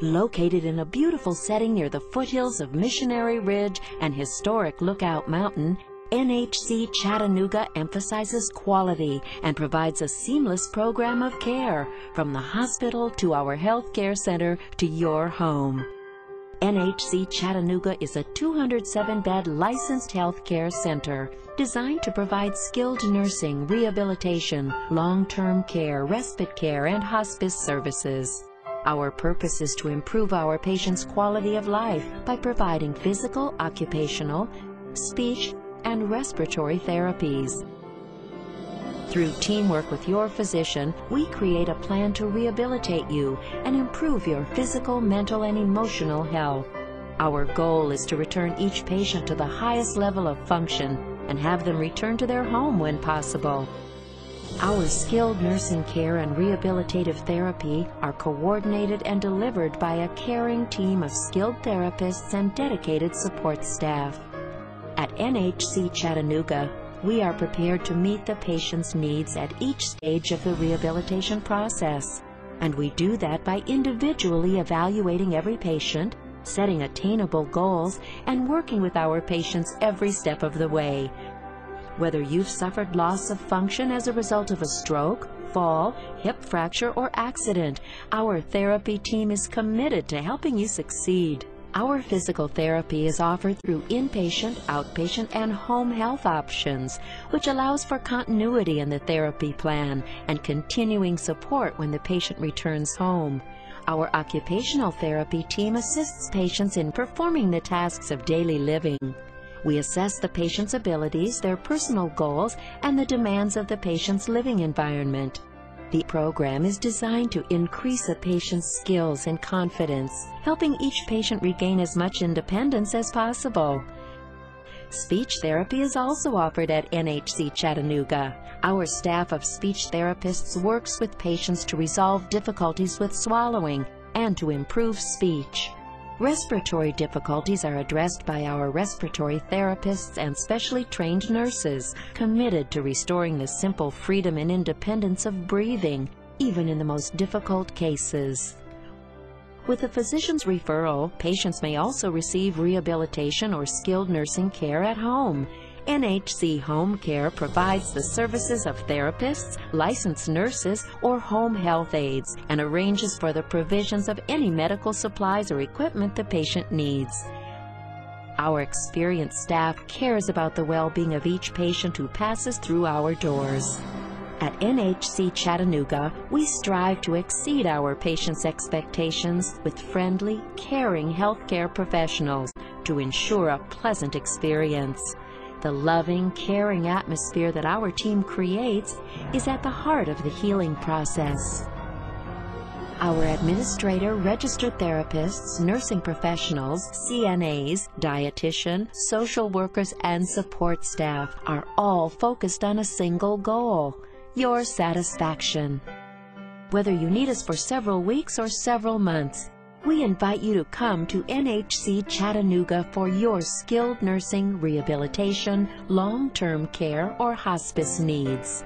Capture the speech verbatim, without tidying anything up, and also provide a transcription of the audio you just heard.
located in a beautiful setting near the foothills of Missionary Ridge and historic Lookout Mountain, N H C Chattanooga emphasizes quality and provides a seamless program of care from the hospital to our health care center to your home. N H C Chattanooga is a two hundred seven bed licensed healthcare center designed to provide skilled nursing, rehabilitation, long-term care, respite care, and hospice services. Our purpose is to improve our patients' quality of life by providing physical, occupational, speech, and respiratory therapies. Through teamwork with your physician, we create a plan to rehabilitate you and improve your physical, mental, and emotional health. Our goal is to return each patient to the highest level of function and have them return to their home when possible. Our skilled nursing care and rehabilitative therapy are coordinated and delivered by a caring team of skilled therapists and dedicated support staff. At N H C Chattanooga, we are prepared to meet the patient's needs at each stage of the rehabilitation process, and we do that by individually evaluating every patient, setting attainable goals, and working with our patients every step of the way. Whether you've suffered loss of function as a result of a stroke, fall, hip fracture, or accident, our therapy team is committed to helping you succeed. Our physical therapy is offered through inpatient, outpatient, and home health options, which allows for continuity in the therapy plan and continuing support when the patient returns home. Our occupational therapy team assists patients in performing the tasks of daily living. We assess the patient's abilities, their personal goals, and the demands of the patient's living environment. The program is designed to increase a patient's skills and confidence, helping each patient regain as much independence as possible. Speech therapy is also offered at N H C Chattanooga. Our staff of speech therapists works with patients to resolve difficulties with swallowing and to improve speech. Respiratory difficulties are addressed by our respiratory therapists and specially trained nurses, committed to restoring the simple freedom and independence of breathing, even in the most difficult cases. With a physician's referral, patients may also receive rehabilitation or skilled nursing care at home. N H C Home Care provides the services of therapists, licensed nurses, or home health aides, and arranges for the provisions of any medical supplies or equipment the patient needs. Our experienced staff cares about the well-being of each patient who passes through our doors. At N H C Chattanooga, we strive to exceed our patients' expectations with friendly, caring healthcare professionals to ensure a pleasant experience. The loving, caring atmosphere that our team creates is at the heart of the healing process. Our administrator, registered therapists, nursing professionals, C N As, dietitian, social workers, and support staff are all focused on a single goal: your satisfaction. Whether you need us for several weeks or several months, we invite you to come to N H C Chattanooga for your skilled nursing, rehabilitation, long-term care, or hospice needs.